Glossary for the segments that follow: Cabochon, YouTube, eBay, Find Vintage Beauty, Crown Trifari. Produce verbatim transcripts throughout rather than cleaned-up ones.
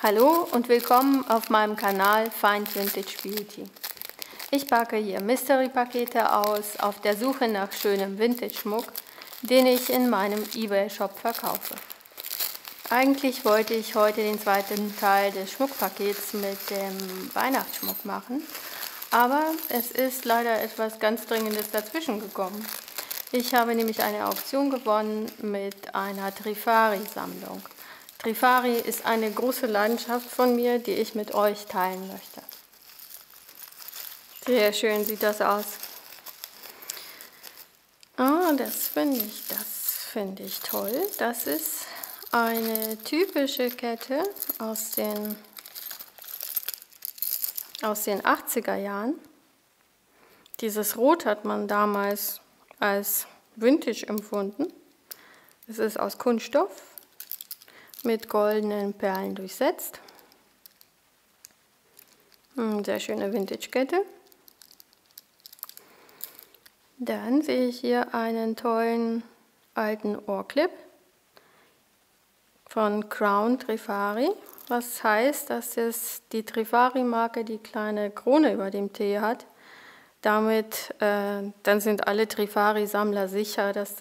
Hallo und willkommen auf meinem Kanal Find Vintage Beauty. Ich packe hier Mystery-Pakete aus, auf der Suche nach schönem Vintage-Schmuck, den ich in meinem eBay-Shop verkaufe. Eigentlich wollte ich heute den zweiten Teil des Schmuckpakets mit dem Weihnachtsschmuck machen, aber es ist leider etwas ganz Dringendes dazwischen gekommen. Ich habe nämlich eine Auktion gewonnen mit einer Trifari-Sammlung. Trifari ist eine große Leidenschaft von mir, die ich mit euch teilen möchte. Sehr schön sieht das aus. Ah, das finde ich, das finde ich toll. Das ist eine typische Kette aus den, aus den achtziger Jahren. Dieses Rot hat man damals als Vintage empfunden. Es ist aus Kunststoff mit goldenen Perlen durchsetzt. Eine sehr schöne Vintage-Kette. Dann sehe ich hier einen tollen alten Ohrclip von Crown Trifari. Was heißt, dass es die Trifari-Marke die kleine Krone über dem T hat. Damit äh, dann sind alle Trifari-Sammler sicher, dass,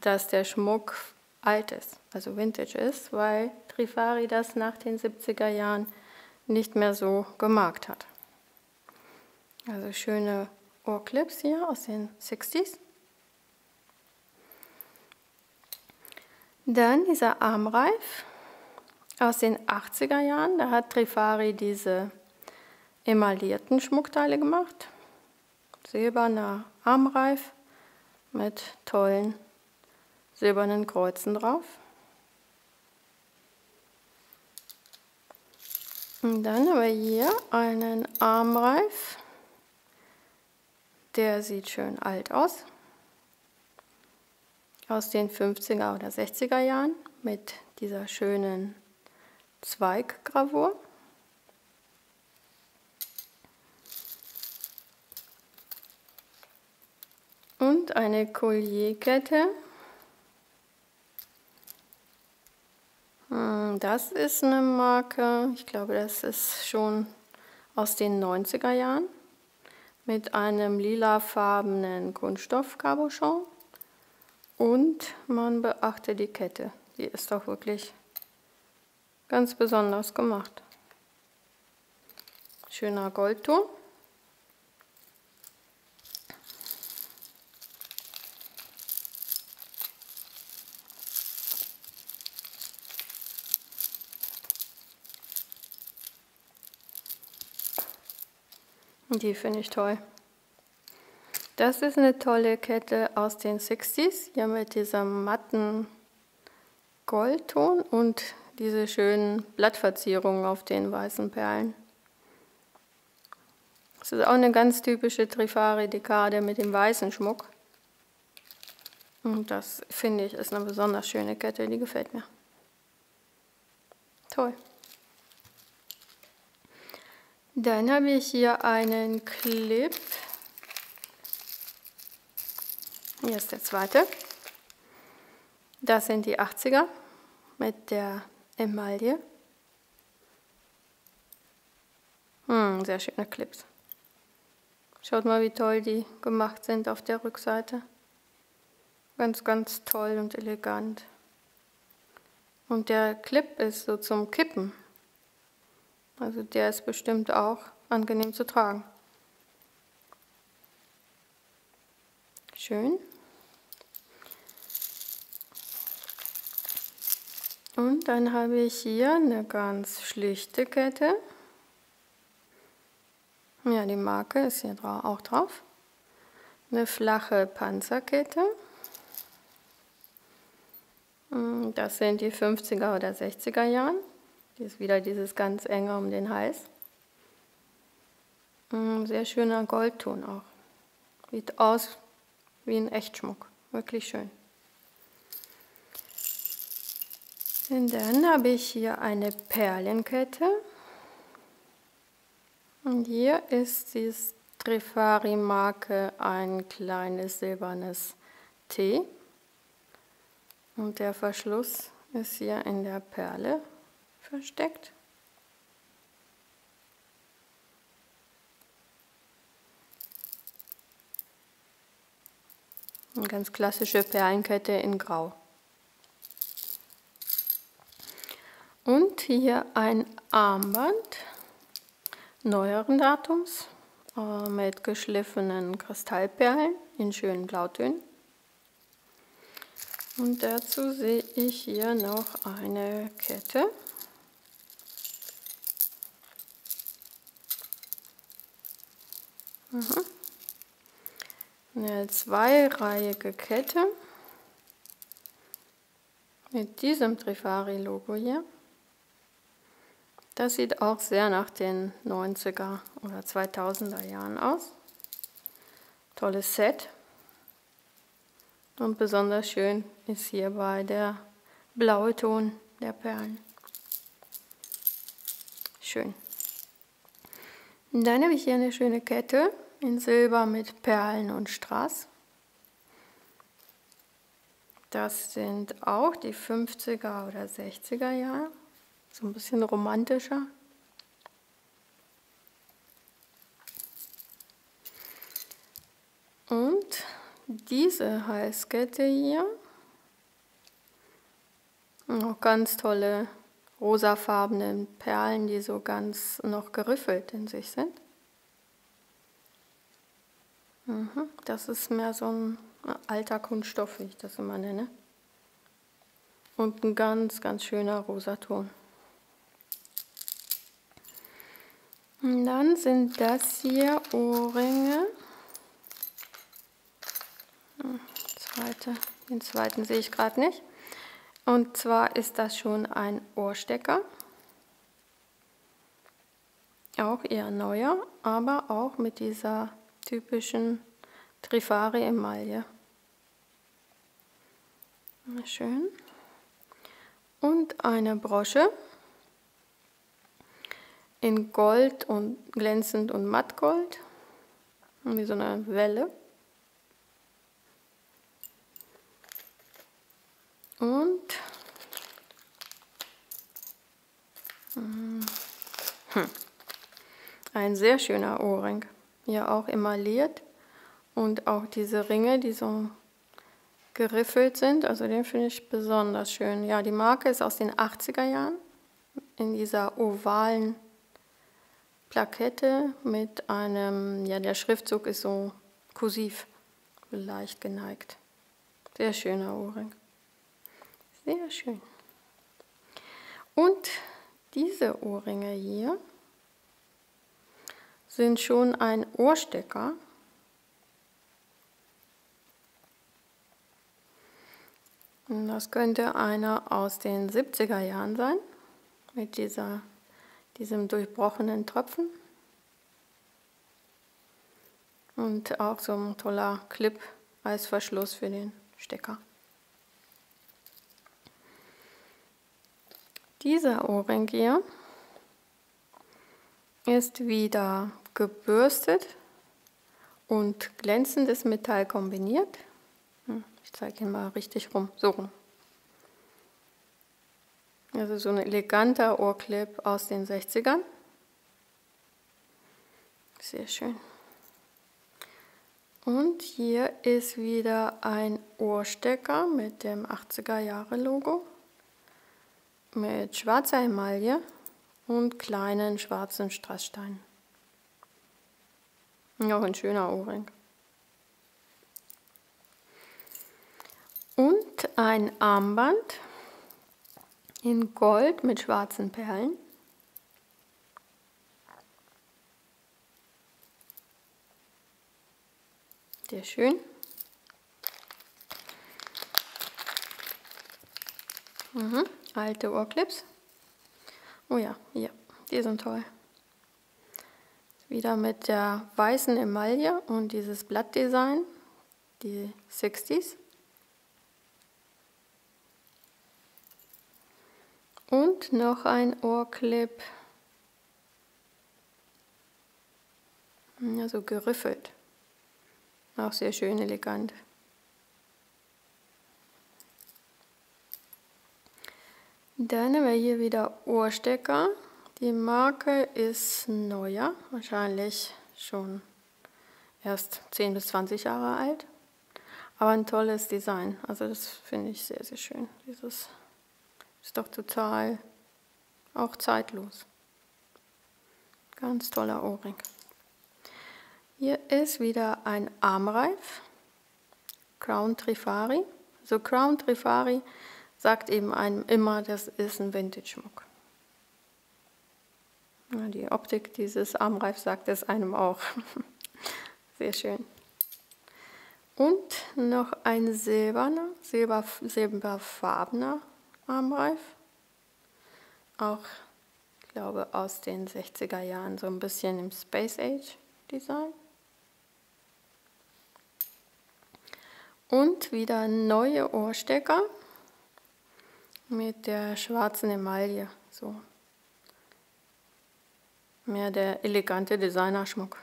dass der Schmuck alt ist, also Vintage ist, weil Trifari das nach den siebziger Jahren nicht mehr so gemarkt hat. Also schöne Ohrclips hier aus den sechziger. Dann dieser Armreif aus den achtziger Jahren, da hat Trifari diese emaillierten Schmuckteile gemacht. Silberner Armreif mit tollen silbernen Kreuzen drauf. Und dann haben wir hier einen Armreif. Der sieht schön alt aus. Aus den fünfziger oder sechziger Jahren mit dieser schönen Zweiggravur. Und eine Collierkette. Das ist eine Marke, ich glaube, das ist schon aus den neunziger Jahren, mit einem lilafarbenen Kunststoff-Cabochon. Und man beachte die Kette, die ist doch wirklich ganz besonders gemacht. Schöner Goldton. Die finde ich toll. Das ist eine tolle Kette aus den sechziger, hier mit diesem matten Goldton und diese schönen Blattverzierungen auf den weißen Perlen. Das ist auch eine ganz typische Trifari-Dekade mit dem weißen Schmuck. Und das finde ich ist eine besonders schöne Kette, die gefällt mir. Toll. Dann habe ich hier einen Clip, hier ist der zweite, das sind die achtziger mit der Emaille, hm, sehr schöne Clips, schaut mal wie toll die gemacht sind auf der Rückseite, ganz ganz toll und elegant und der Clip ist so zum Kippen. Also der ist bestimmt auch angenehm zu tragen. Schön. Und dann habe ich hier eine ganz schlichte Kette. Ja, die Marke ist hier auch drauf. Eine flache Panzerkette. Das sind die fünfziger oder sechziger Jahren. Hier ist wieder dieses ganz enge um den Hals. Sehr schöner Goldton auch. Sieht aus wie ein Echtschmuck. Wirklich schön. Und dann habe ich hier eine Perlenkette. Und hier ist die Trifari-Marke ein kleines silbernes T. Und der Verschluss ist hier in der Perle versteckt. Eine ganz klassische Perlenkette in Grau. Und hier ein Armband neueren Datums äh, mit geschliffenen Kristallperlen in schönen Blautönen. Und dazu sehe ich hier noch eine Kette. Mhm. Eine zweireihige Kette mit diesem Trifari-Logo hier. Das sieht auch sehr nach den neunziger oder zweitausender Jahren aus. Tolles Set. Und besonders schön ist hierbei der blaue Ton der Perlen. Schön. Und dann habe ich hier eine schöne Kette in Silber mit Perlen und Strass. Das sind auch die fünfziger oder sechziger Jahre. So ein bisschen romantischer. Und diese Halskette hier. Noch ganz tolle rosafarbene Perlen, die so ganz noch geriffelt in sich sind. Mhm, das ist mehr so ein alter Kunststoff, wie ich das immer nenne. Und ein ganz, ganz schöner Rosaton. Und dann sind das hier Ohrringe. Zweite, den zweiten sehe ich gerade nicht. Und zwar ist das schon ein Ohrstecker. Auch eher neuer, aber auch mit dieser typischen Trifari-Emaille. Schön. Und eine Brosche. In Gold und glänzend und mattgold, wie so eine Welle. Und hm, ein sehr schöner Ohrring, hier auch emailliert und auch diese Ringe, die so geriffelt sind, also den finde ich besonders schön. Ja, die Marke ist aus den achtziger Jahren in dieser ovalen Plakette mit einem, ja, der Schriftzug ist so kursiv, leicht geneigt. Sehr schöner Ohrring. Sehr schön. Und diese Ohrringe hier sind schon ein Ohrstecker. Und das könnte einer aus den siebziger Jahren sein, mit dieser diesem durchbrochenen Tropfen und auch so ein toller Clip als Verschluss für den Stecker. Dieser Ohrring hier ist wieder gebürstet und glänzendes Metall kombiniert. Ich zeige ihn mal richtig rum, so rum. Also so ein eleganter Ohrclip aus den sechzigern. Sehr schön. Und hier ist wieder ein Ohrstecker mit dem achtziger Jahre Logo. Mit schwarzer Emaille und kleinen schwarzen Strasssteinen. Ja, ein schöner Ohrring. Und ein Armband. In Gold mit schwarzen Perlen. Sehr schön. Mhm. Alte Ohrclips. Oh ja, hier, die sind toll. Wieder mit der weißen Emaille und dieses Blattdesign, die sechziger. Und noch ein Ohrclip, ja, so geriffelt, auch sehr schön elegant. Dann haben wir hier wieder Ohrstecker, die Marke ist neuer, wahrscheinlich schon erst zehn bis zwanzig Jahre alt, Aber ein tolles Design. Also das finde ich sehr, sehr schön. Dieses ist doch total auch zeitlos. Ganz toller Ohrring. Hier ist wieder ein Armreif. Crown Trifari. So, also Crown Trifari sagt eben einem immer, das ist ein Vintage-Schmuck. Die Optik dieses Armreifs sagt es einem auch. Sehr schön. Und noch ein silberner, silber, silberfarbener Armreif. Auch, ich glaube, aus den sechziger Jahren, so ein bisschen im Space Age Design. Und wieder neue Ohrstecker mit der schwarzen Emaille. So. Mehr der elegante Designerschmuck.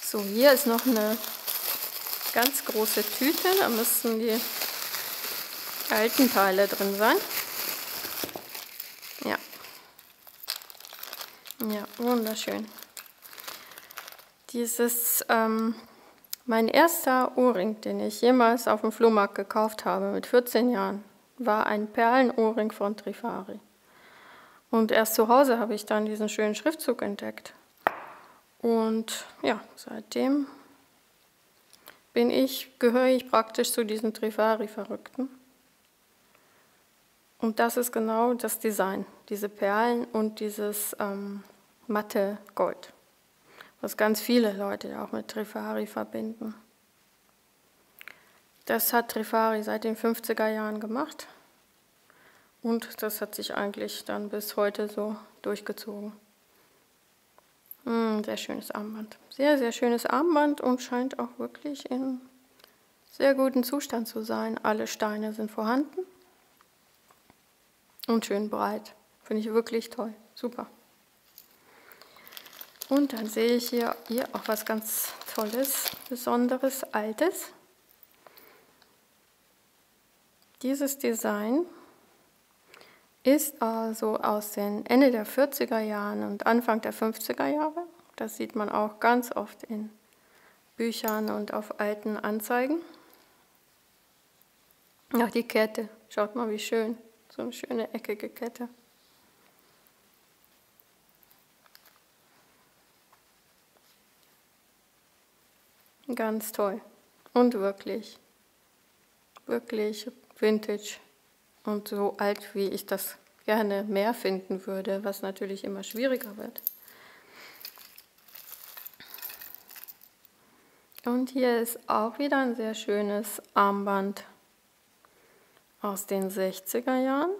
So, hier ist noch eine ganz große Tüte. Da müssten die alten Teile drin sein. Ja. Ja, wunderschön. Dieses, ähm, mein erster Ohrring, den ich jemals auf dem Flohmarkt gekauft habe, mit vierzehn Jahren, war ein Perlenohrring von Trifari. Und erst zu Hause habe ich dann diesen schönen Schriftzug entdeckt. Und ja, seitdem bin ich, gehöre ich praktisch zu diesen Trifari-Verrückten. Und das ist genau das Design, diese Perlen und dieses ähm, matte Gold, was ganz viele Leute auch mit Trifari verbinden. Das hat Trifari seit den fünfziger Jahren gemacht. Und das hat sich eigentlich dann bis heute so durchgezogen. Mm, sehr schönes Armband. Sehr, sehr schönes Armband und scheint auch wirklich in sehr gutem Zustand zu sein. Alle Steine sind vorhanden. Und schön breit. Finde ich wirklich toll. Super. Und dann sehe ich hier, hier auch was ganz Tolles, Besonderes, Altes. Dieses Design ist also aus den Ende der vierziger Jahren und Anfang der fünfziger Jahre. Das sieht man auch ganz oft in Büchern und auf alten Anzeigen. Auch die Kette, schaut mal wie schön, so eine schöne eckige Kette. Ganz toll und wirklich, wirklich vintage. Und so alt, wie ich das gerne mehr finden würde, was natürlich immer schwieriger wird. Und hier ist auch wieder ein sehr schönes Armband aus den sechziger Jahren.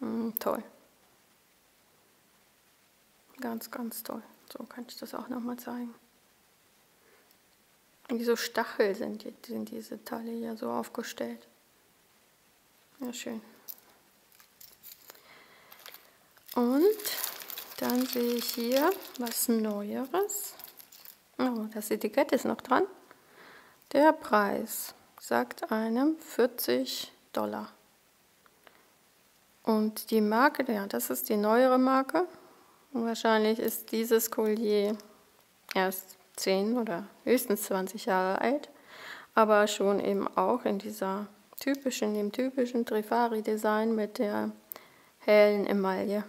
Mm, toll. Ganz, ganz toll. So kann ich das auch nochmal zeigen. Wie so Stachel sind, die, sind diese Teile hier so aufgestellt. Ja, schön. Und dann sehe ich hier was Neueres. Oh, das Etikett ist noch dran. Der Preis sagt einem vierzig Dollar. Und die Marke, ja, das ist die neuere Marke. Und wahrscheinlich ist dieses Collier erst zehn oder höchstens zwanzig Jahre alt, aber schon eben auch in dieser typischen, dem typischen Trifari-Design mit der hellen Emaille.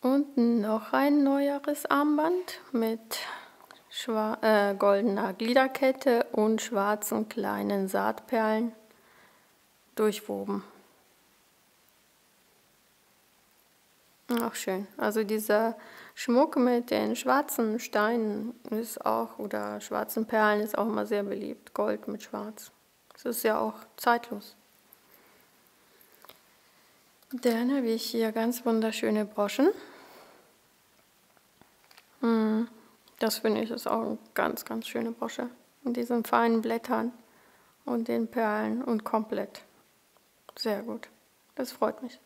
Und noch ein neueres Armband mit Schwa äh, goldener Gliederkette und schwarzen kleinen Saatperlen durchwoben. Auch schön. Also dieser Schmuck mit den schwarzen Steinen ist auch, oder schwarzen Perlen ist auch immer sehr beliebt. Gold mit Schwarz. Das ist ja auch zeitlos. Dann habe ich hier ganz wunderschöne Broschen. Hm. Das finde ich ist auch eine ganz, ganz schöne Brosche. Mit diesen feinen Blättern und den Perlen und komplett. Sehr gut. Das freut mich.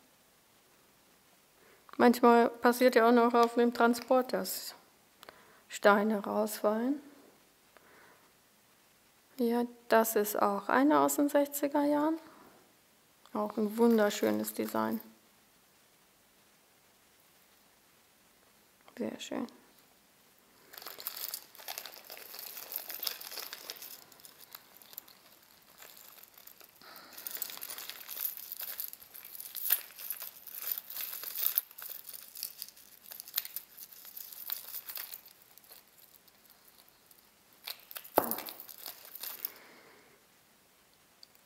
Manchmal passiert ja auch noch auf dem Transport, dass Steine rausfallen. Ja, das ist auch eine aus den sechziger Jahren. Auch ein wunderschönes Design. Sehr schön.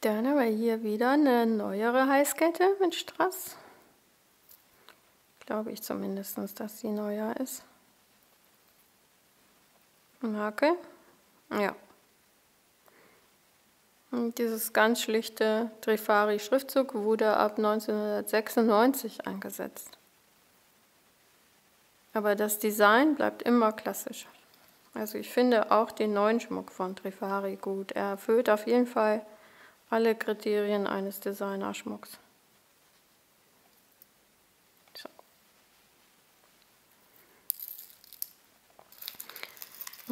Dann haben wir hier wieder eine neuere Heißkette mit Strass. Glaube ich zumindest, dass sie neuer ist. Marke. Ja. Und dieses ganz schlichte Trifari-Schriftzug wurde ab neunzehnhundertsechsundneunzig eingesetzt. Aber das Design bleibt immer klassisch. Also ich finde auch den neuen Schmuck von Trifari gut. Er erfüllt auf jeden Fall alle Kriterien eines Designerschmucks. So.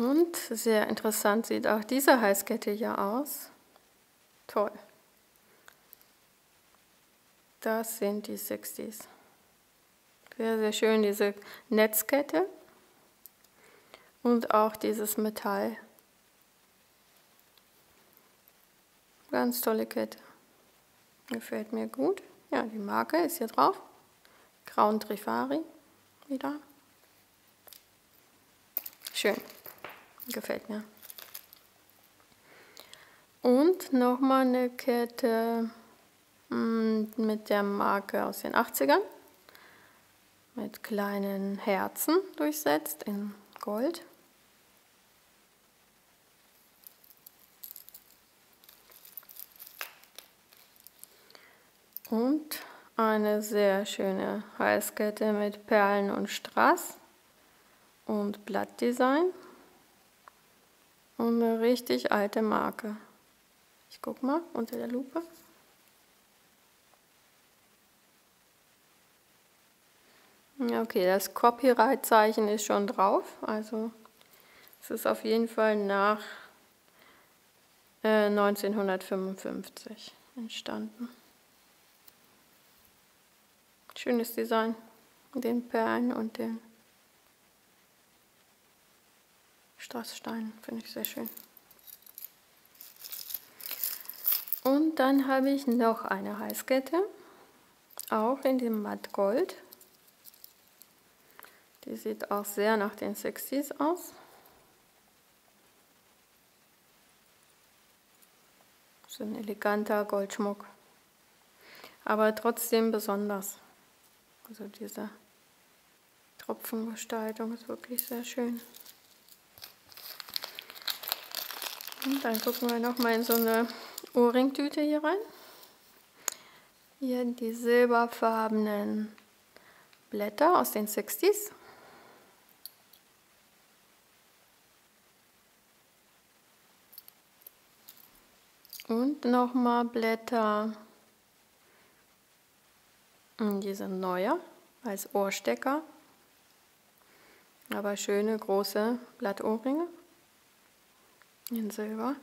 Und sehr interessant sieht auch diese Halskette hier aus. Toll. Das sind die sechziger. Sehr, sehr schön diese Netzkette und auch dieses Metall. Ganz tolle Kette. Gefällt mir gut. Ja, die Marke ist hier drauf. Crown Trifari wieder. Schön. Gefällt mir. Und nochmal eine Kette mit der Marke aus den achtzigern. Mit kleinen Herzen durchsetzt in Gold. Und eine sehr schöne Halskette mit Perlen und Strass und Blattdesign und eine richtig alte Marke. Ich guck mal unter der Lupe. Okay, das Copyright-Zeichen ist schon drauf, also es ist auf jeden Fall nach äh, neunzehnhundertfünfundfünfzig entstanden. Schönes Design, den Perlen und den Strasssteinen, finde ich sehr schön. Und dann habe ich noch eine Halskette, auch in dem Mattgold. Die sieht auch sehr nach den sechziger aus. So ein eleganter Goldschmuck, aber trotzdem besonders. Also diese Tropfengestaltung ist wirklich sehr schön. Und dann gucken wir nochmal in so eine Ohrringtüte hier rein. Hier die silberfarbenen Blätter aus den sechziger. Und nochmal Blätter. Die sind neuer als Ohrstecker, aber schöne große Blattohrringe in Silber.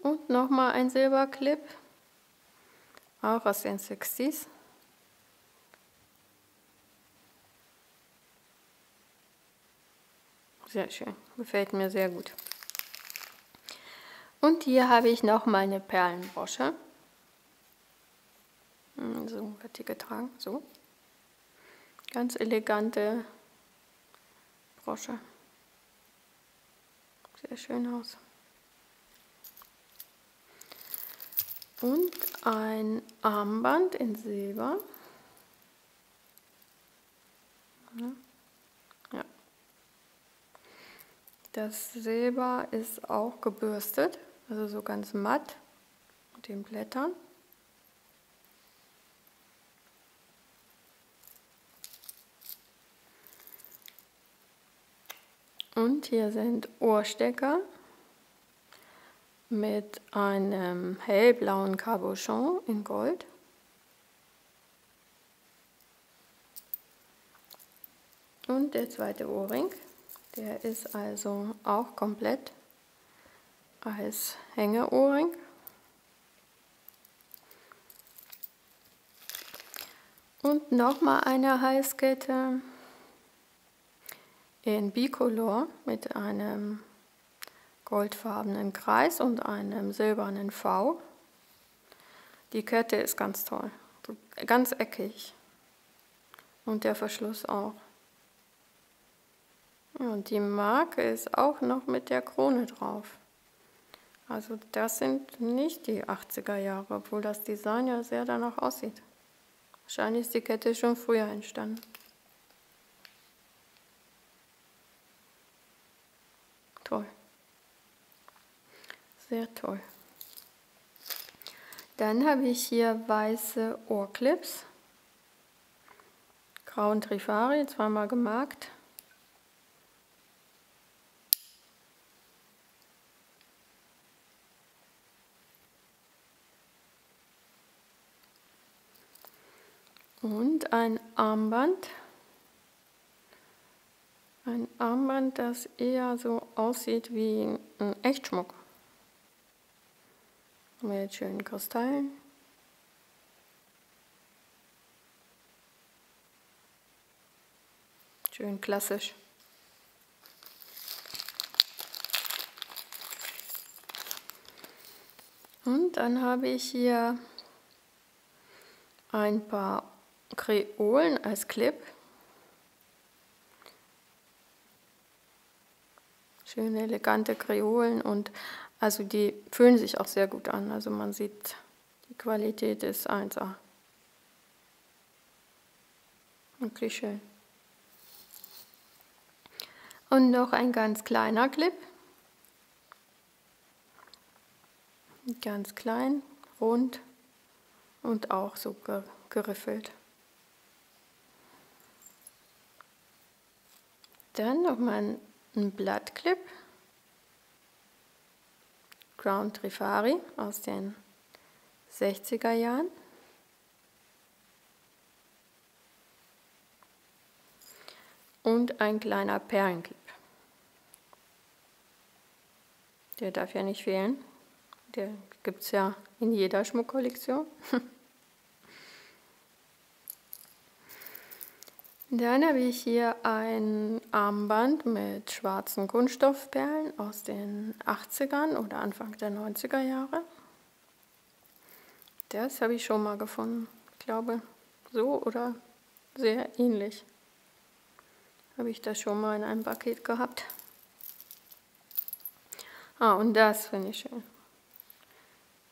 Und nochmal ein Silberclip, auch aus den sechziger. Sehr schön, gefällt mir sehr gut. Und hier habe ich nochmal eine Perlenbrosche. So wird die getragen, so. Ganz elegante Brosche. Sehr schön aus. Und ein Armband in Silber. Ja. Das Silber ist auch gebürstet, also so ganz matt mit den Blättern. Und hier sind Ohrstecker mit einem hellblauen Cabochon in Gold. Und der zweite Ohrring, der ist also auch komplett als Hängeohrring. Und nochmal eine Halskette in Bicolor mit einem goldfarbenen Kreis und einem silbernen V. Die Kette ist ganz toll, ganz eckig und der Verschluss auch. Und die Marke ist auch noch mit der Krone drauf. Also das sind nicht die achtziger Jahre, obwohl das Design ja sehr danach aussieht. Wahrscheinlich ist die Kette schon früher entstanden. Toll. Sehr toll. Dann habe ich hier weiße Ohrclips. Crown Trifari, zweimal gemarkt. Und ein Armband, ein Armband, das eher so aussieht wie ein Echtschmuck. Mit schönen Kristallen. Schön klassisch. Und dann habe ich hier ein paar Kreolen als Clip. Schöne, elegante Kreolen und also die fühlen sich auch sehr gut an. Also man sieht, die Qualität ist eins A. Wirklich schön. Und noch ein ganz kleiner Clip. Ganz klein, rund und auch so geriffelt. Dann nochmal ein Blattclip, Crown Trifari aus den sechziger Jahren. Und ein kleiner Perlenclip. Der darf ja nicht fehlen. Der gibt es ja in jeder Schmuckkollektion. Dann habe ich hier ein Armband mit schwarzen Kunststoffperlen aus den achtzigern oder Anfang der neunziger Jahre. Das habe ich schon mal gefunden. Ich glaube, so oder sehr ähnlich habe ich das schon mal in einem Paket gehabt. Ah, und das finde ich schön.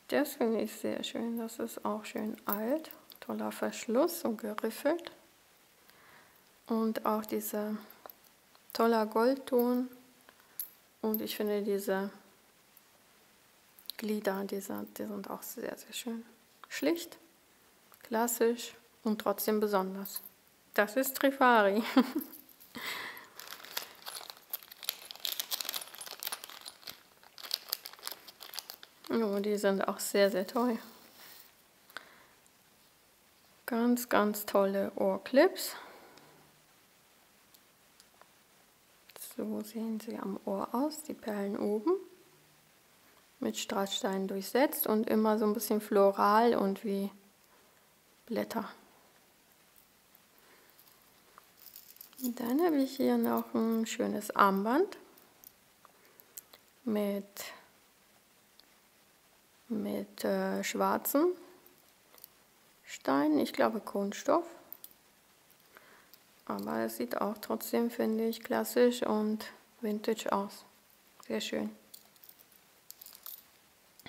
Das finde ich sehr schön. Das ist auch schön alt. Toller Verschluss und geriffelt. Und auch dieser toller Goldton und ich finde diese Glieder, die sind, die sind auch sehr, sehr schön. Schlicht, klassisch und trotzdem besonders. Das ist Trifari. Ja, die sind auch sehr, sehr toll. Ganz, ganz tolle Ohrclips. So sehen sie am Ohr aus, die Perlen oben, mit Strasssteinen durchsetzt und immer so ein bisschen floral und wie Blätter. Und dann habe ich hier noch ein schönes Armband mit, mit äh, schwarzen Steinen, ich glaube Kunststoff. Aber es sieht auch trotzdem, finde ich, klassisch und vintage aus. Sehr schön.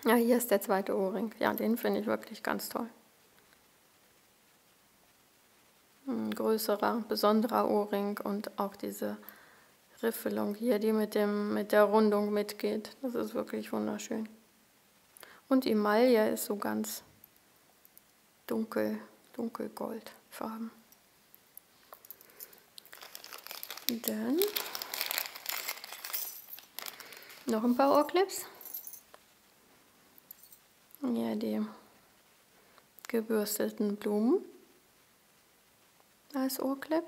Ja, hier ist der zweite Ohrring. Ja, den finde ich wirklich ganz toll. Ein größerer, besonderer Ohrring und auch diese Riffelung hier, die mit, dem, mit der Rundung mitgeht. Das ist wirklich wunderschön. Und die Maille ist so ganz dunkel, dunkelgoldfarben. Dann noch ein paar Ohrclips. Ja, die gebürsteten Blumen als Ohrclip.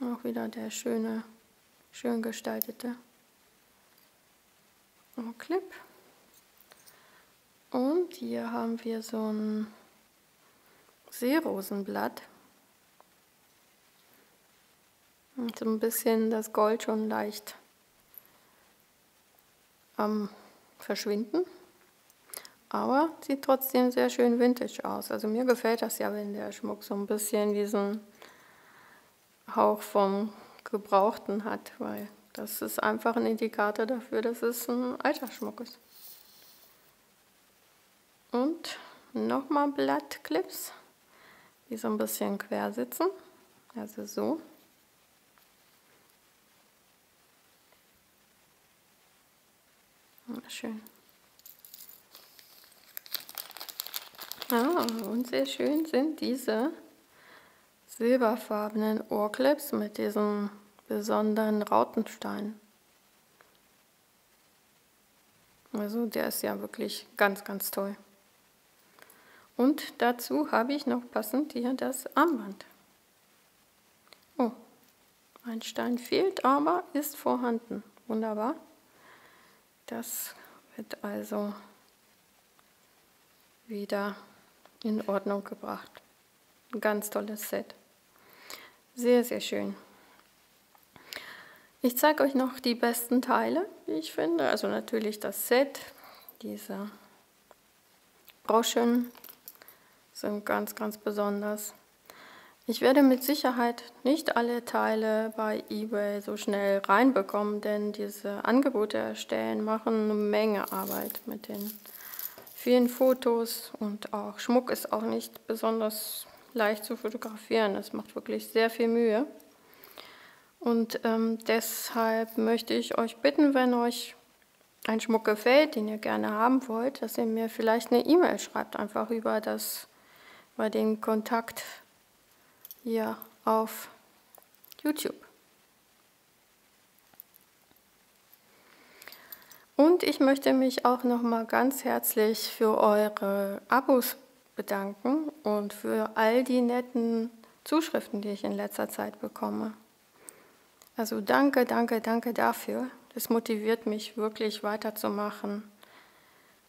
Auch wieder der schöne, schön gestaltete einen Clip. Und hier haben wir so ein Seerosenblatt. Und so ein bisschen das Gold schon leicht am Verschwinden. Aber sieht trotzdem sehr schön vintage aus. Also mir gefällt das ja, wenn der Schmuck so ein bisschen diesen Hauch vom Gebrauchten hat, weil das ist einfach ein Indikator dafür, dass es ein alter Schmuck ist. Und nochmal Blattclips, die so ein bisschen quer sitzen, also so. Schön. Ah, und sehr schön sind diese silberfarbenen Ohrclips mit diesem besonderen Rautenstein. Also der ist ja wirklich ganz, ganz toll. Und dazu habe ich noch passend hier das Armband. Oh, ein Stein fehlt, aber ist vorhanden. Wunderbar. Das wird also wieder in Ordnung gebracht. Ein ganz tolles Set. Sehr, sehr schön. Ich zeige euch noch die besten Teile, wie ich finde. Also natürlich das Set, diese Broschen sind ganz, ganz besonders. Ich werde mit Sicherheit nicht alle Teile bei eBay so schnell reinbekommen, denn diese Angebote erstellen machen eine Menge Arbeit mit den vielen Fotos, und auch Schmuck ist auch nicht besonders leicht zu fotografieren. Das macht wirklich sehr viel Mühe. Und ähm, deshalb möchte ich euch bitten, wenn euch ein Schmuck gefällt, den ihr gerne haben wollt, dass ihr mir vielleicht eine E-Mail schreibt, einfach über das, über den Kontakt hier auf YouTube. Und ich möchte mich auch nochmal ganz herzlich für eure Abos bedanken und für all die netten Zuschriften, die ich in letzter Zeit bekomme. Also danke, danke, danke dafür. Das motiviert mich wirklich weiterzumachen.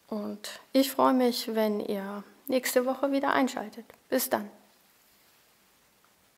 Und ich freue mich, wenn ihr nächste Woche wieder einschaltet. Bis dann.